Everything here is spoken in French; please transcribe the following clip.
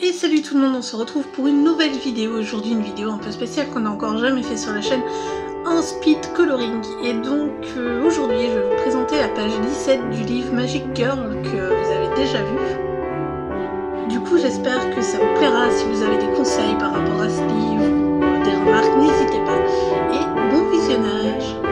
Et salut tout le monde, on se retrouve pour une nouvelle vidéo. Aujourd'hui une vidéo un peu spéciale qu'on n'a encore jamais fait sur la chaîne, un speed coloring. Et donc aujourd'hui je vais vous présenter la page 17 du livre Magic Girls que vous avez déjà vu. Du coup j'espère que ça vous plaira. Si vous avez des conseils par rapport à ce livre ou des remarques, n'hésitez pas. Et bon visionnage.